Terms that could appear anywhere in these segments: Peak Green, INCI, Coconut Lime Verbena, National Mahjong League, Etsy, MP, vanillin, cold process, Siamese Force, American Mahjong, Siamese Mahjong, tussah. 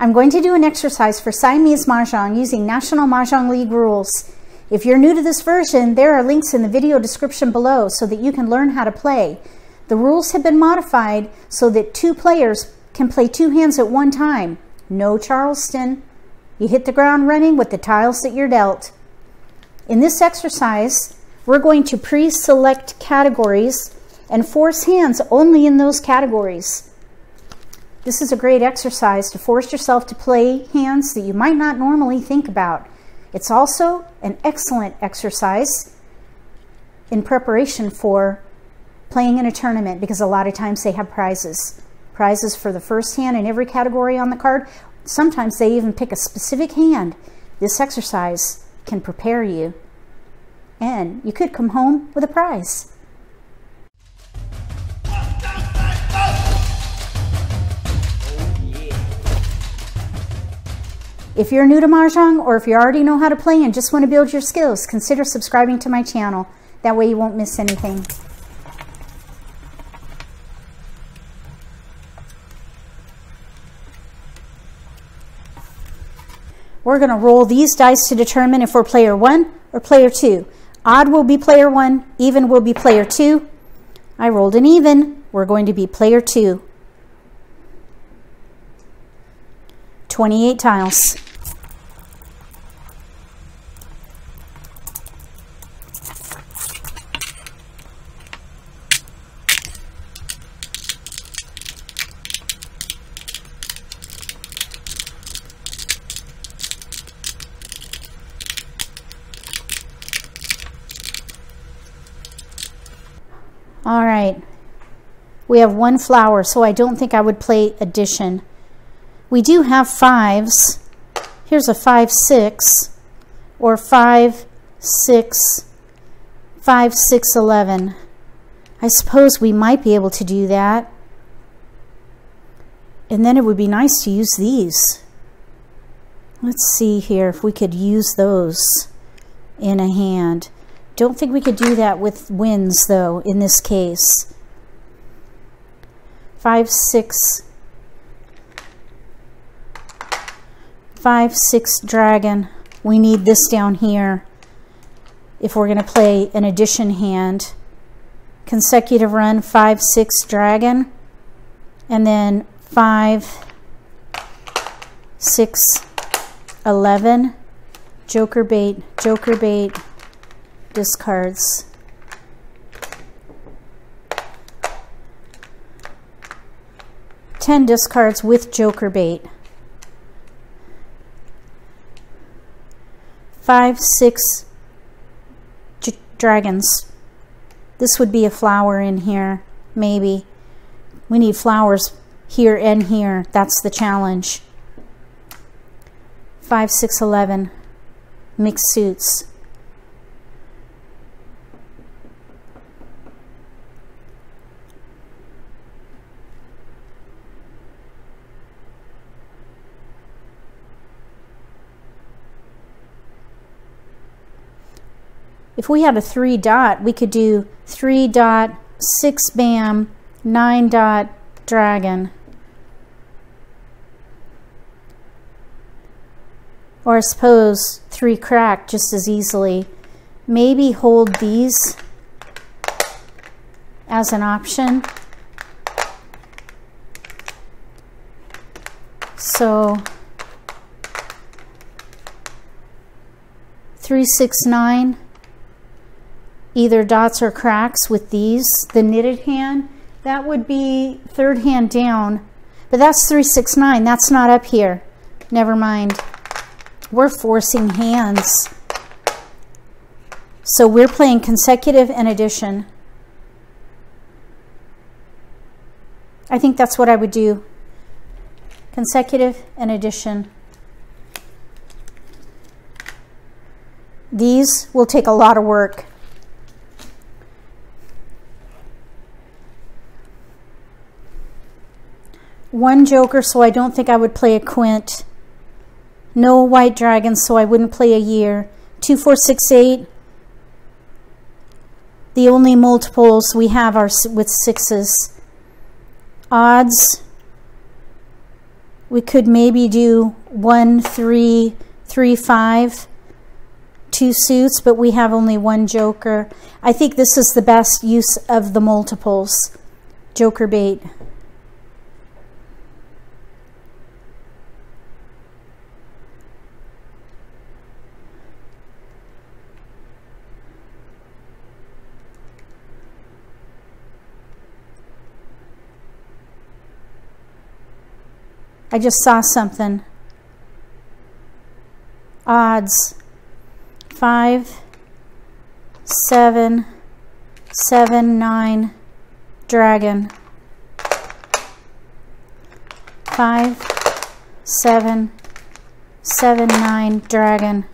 I'm going to do an exercise for Siamese Mahjong using National Mahjong League rules. If you're new to this version, there are links in the video description below so that you can learn how to play. The rules have been modified so that two players can play two hands at one time. No Charleston. You hit the ground running with the tiles that you're dealt. In this exercise, we're going to pre-select categories and force hands only in those categories. This is a great exercise to force yourself to play hands that you might not normally think about. It's also an excellent exercise in preparation for playing in a tournament, because a lot of times they have prizes. Prizes for the first hand in every category on the card. Sometimes they even pick a specific hand. This exercise can prepare you, and you could come home with a prize. If you're new to Mahjong, or if you already know how to play and just want to build your skills, consider subscribing to my channel. That way you won't miss anything. We're going to roll these dice to determine if we're player 1 or player 2. Odd will be player 1, even will be player 2. I rolled an even. We're going to be player 2. 28 tiles. All right, we have one flower, so I don't think I would play addition. We do have fives. Here's a 5-6, or 5-6, 5-6-11. I suppose we might be able to do that. And then it would be nice to use these. Let's see here if we could use those in a hand. Don't think we could do that with wins, though, in this case. 5-6 dragon. We need this down here if we're going to play an addition hand. Consecutive run, 5-6 dragon, and then 5-6-11. Joker bait, joker bait. Discards. Ten discards with joker bait. 5-6 dragons. This would be a flower in here, maybe. We need flowers here and here. That's the challenge. 5-6-11 mixed suits. 3 dot, we could do 3 dot 6 bam 9 dot dragon, or I suppose 3 crack just as easily. Maybe hold these as an option. So 3 6 9. Either dots or cracks with these, the knitted hand, that would be third hand down, but that's 3 6 9. That's not up here. Never mind. We're forcing hands. So we're playing consecutive and addition. I think that's what I would do. Consecutive and addition. These will take a lot of work. One joker, so I don't think I would play a quint. No white dragon, so I wouldn't play a year. 2 4 6 8. The only multiples we have are with 6s. Odds, we could maybe do 1, 3, 3, 5, two suits, but we have only one joker. I think this is the best use of the multiples, joker bait. I just saw something. Odds. 5, 7, 7, 9, dragon. 5, 7, 7, 9, dragon.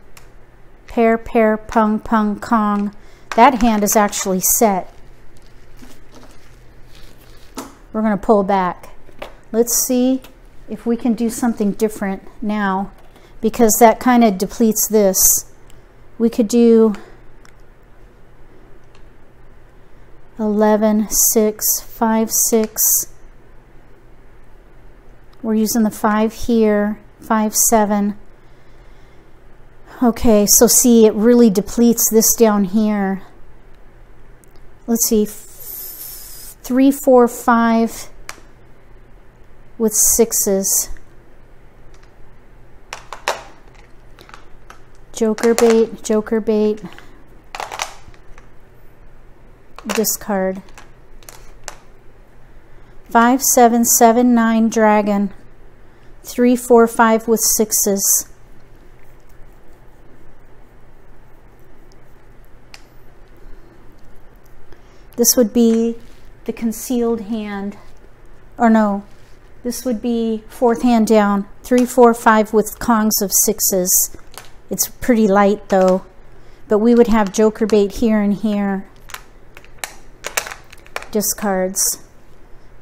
Pair, pair, pung, pung, kong. That hand is actually set. We're going to pull back. Let's see if we can do something different now, because that kind of depletes this. We could do 11, 6, 5, 6. We're using the 5 here, 5, 7. Okay, so see, it really depletes this down here. Let's see, 3, 4, 5. With sixes. Joker bait, joker bait. Discard. 5, 7, 7, 9, dragon. 3, 4, 5 with sixes. This would be the concealed hand, or no. This would be fourth hand down, 3, 4, 5 with kongs of sixes. It's pretty light though, but we would have joker bait here and here. Discards.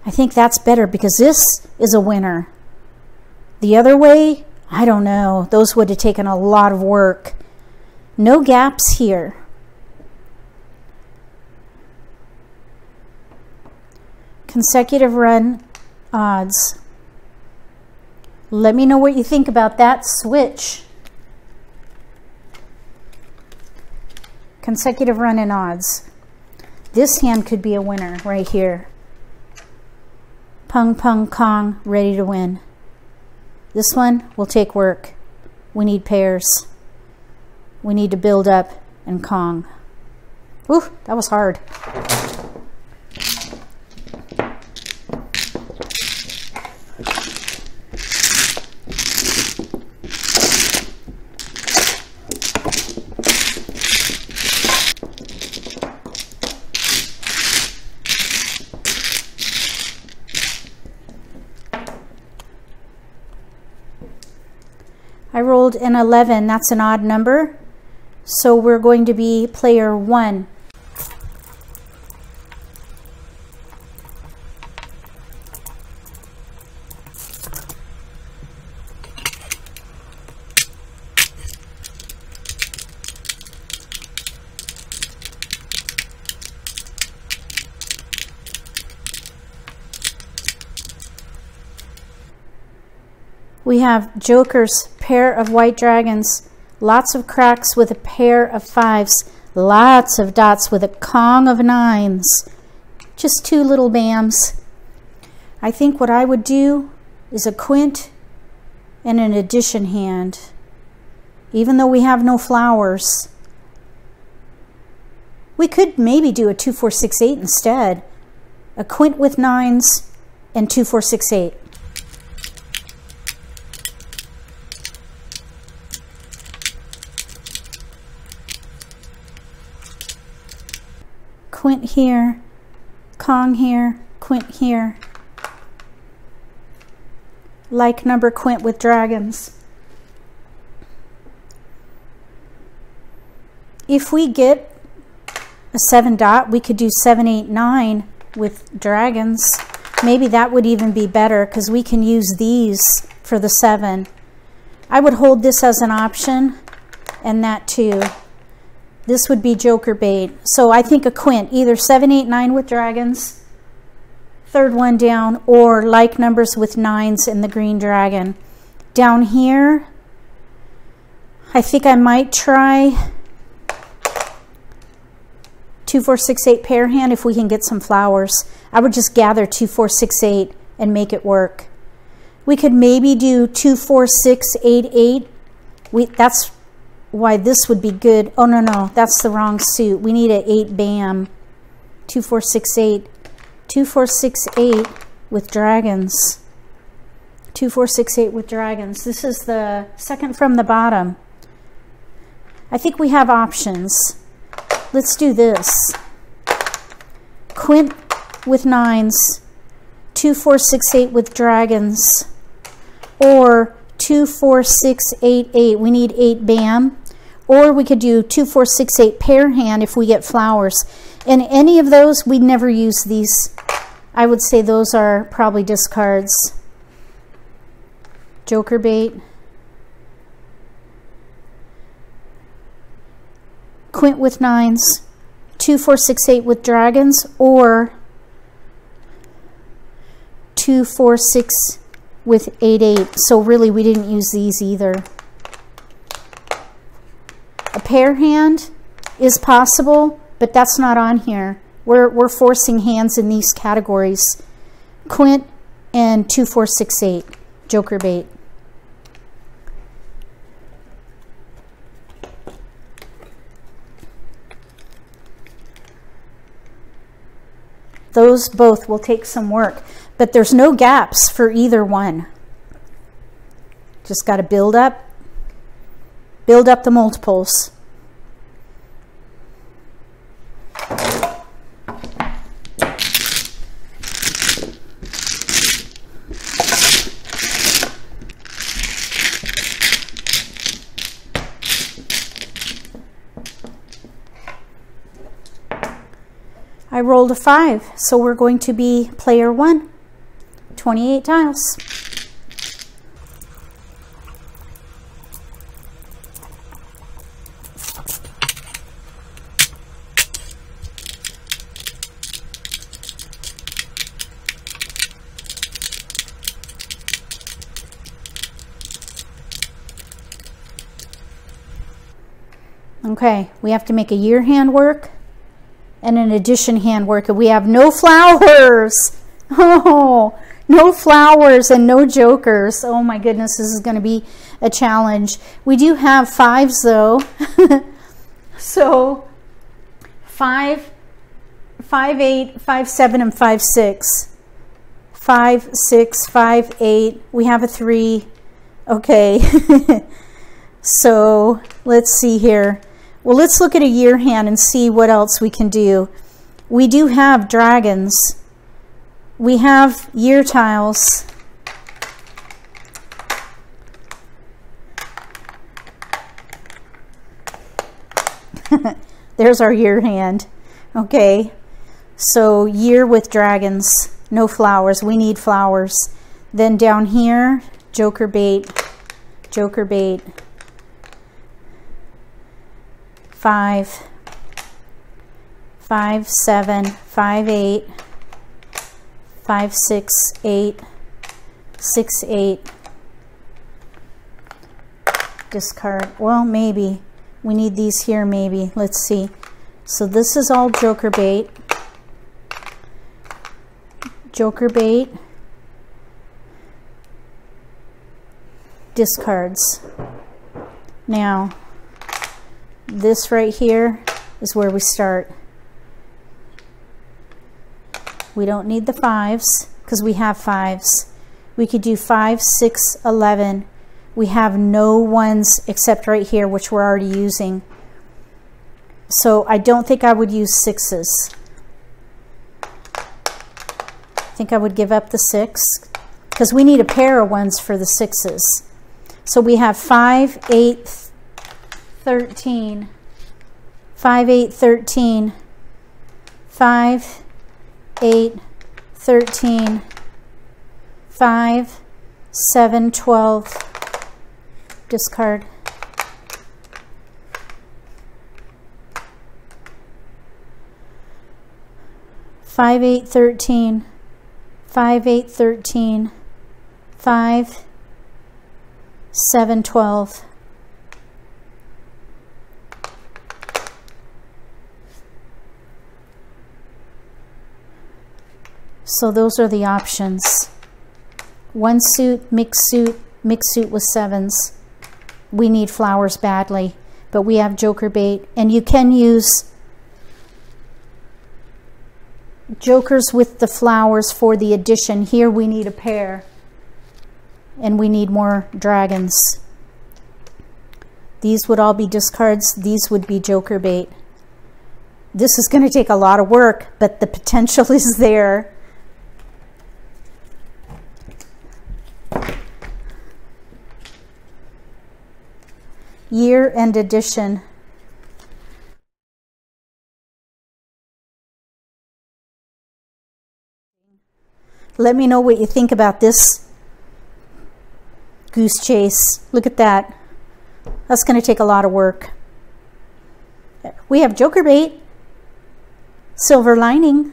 I think that's better because this is a winner. The other way, I don't know. Those would have taken a lot of work. No gaps here. Consecutive run. Odds. Let me know what you think about that switch. Consecutive run in odds. This hand could be a winner right here. Pung, pung, kong, ready to win. This one will take work. We need pairs. We need to build up and kong. Ooh, that was hard. I rolled an 11, that's an odd number. So we're going to be player 1. We have jokers, pair of white dragons, lots of cracks with a pair of fives, lots of dots with a kong of nines. Just two little bams. I think what I would do is a quint and an addition hand, even though we have no flowers. We could maybe do a 2, 4, 6, 8 instead. A quint with nines and 2, 4, 6, 8. Quint here, kong here, quint here. Like number quint with dragons. If we get a 7 dot, we could do 7, 8, 9 with dragons. Maybe that would even be better because we can use these for the 7. I would hold this as an option and that too. This would be joker bait. So I think a quint, either 7, 8, 9 with dragons, third one down, or like numbers with nines in the green dragon. Down here, I think I might try 2, 4, 6, 8 pair hand if we can get some flowers. I would just gather 2, 4, 6, 8 and make it work. We could maybe do 2, 4, 6, 8, 8. That's why this would be good. Oh, no, that's the wrong suit. We need an 8 bam. 2, 4, 6, 8. 2, 4, 6, 8 with dragons. 2, 4, 6, 8 with dragons. This is the second from the bottom. I think we have options. Let's do this. Quint with nines, 2, 4, 6, 8 with dragons, or 2, 4, 6, 8, 8. We need 8 bam, or we could do 2, 4, 6, 8 pair hand if we get flowers. And any of those, we never use these. I would say those are probably discards. Joker bait. Quint with nines, 2, 4, 6, 8 with dragons, or 2, 4, 6 with 8, 8. So really, we didn't use these either. A pair hand is possible, but that's not on here. We're forcing hands in these categories. Quint and 2, 4, 6, 8 joker bait. Those both will take some work, but there's no gaps for either one. Just got to build up the multiples. I rolled a 5, so we're going to be player 1, 28 tiles. Okay, we have to make a year hand work and an addition hand work, and we have no flowers. Oh, no flowers and no jokers. Oh my goodness, this is going to be a challenge. We do have 5s though. So 5, 5, 8, 5, 7, and 5, 6. 5, 6, 5, 8. We have a 3. Okay. So let's see here. Well, let's look at a year hand and see what else we can do. We do have dragons. We have year tiles. There's our year hand. Okay, so year with dragons, no flowers. We need flowers. Then down here, joker bait, joker bait. 5, 5, 7, 5, 8, 5, 6, 8, 6, 8. Discard. Well, maybe. We need these here, maybe. Let's see. So this is all joker bait. Joker bait. Discards. Now, this right here is where we start. We don't need the 5s because we have 5s. We could do 5, 6, 11. We have no 1s except right here, which we're already using. So I don't think I would use 6s. I think I would give up the 6 because we need a pair of 1s for the 6s. So we have 5, 8, 13, 5, 8, 13, 5, 8, 13, 5, 7, 12. Discard. 5, 8, 13, 5, 8, 13, 5, 7, 12. So those are the options. One suit, mixed suit with sevens. We need flowers badly, but we have joker bait, and you can use jokers with the flowers for the addition. Here we need a pair, and we need more dragons. These would all be discards. These would be joker bait. This is going to take a lot of work, but the potential is there. Year and addition. Let me know what you think about this goose chase. Look at that. That's going to take a lot of work. We have joker bait, silver lining.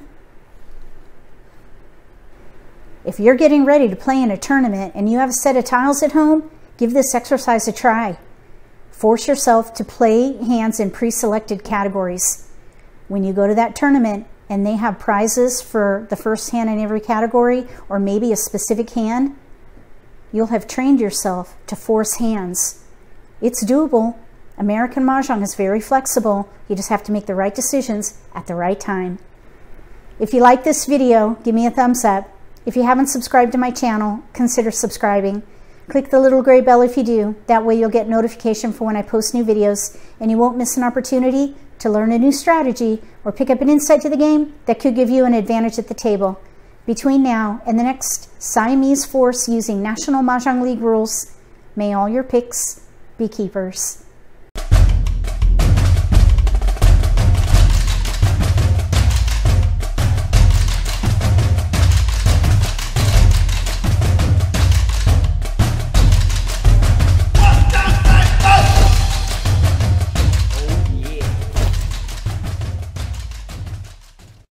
If you're getting ready to play in a tournament and you have a set of tiles at home, give this exercise a try. Force yourself to play hands in pre-selected categories. When you go to that tournament and they have prizes for the first hand in every category, or maybe a specific hand, you'll have trained yourself to force hands. It's doable. American Mahjong is very flexible. You just have to make the right decisions at the right time. If you like this video, give me a thumbs up. If you haven't subscribed to my channel, consider subscribing. Click the little gray bell if you do. That way you'll get notification for when I post new videos, and you won't miss an opportunity to learn a new strategy or pick up an insight to the game that could give you an advantage at the table. Between now and the next Siamese Force using National Mahjong League rules, may all your picks be keepers.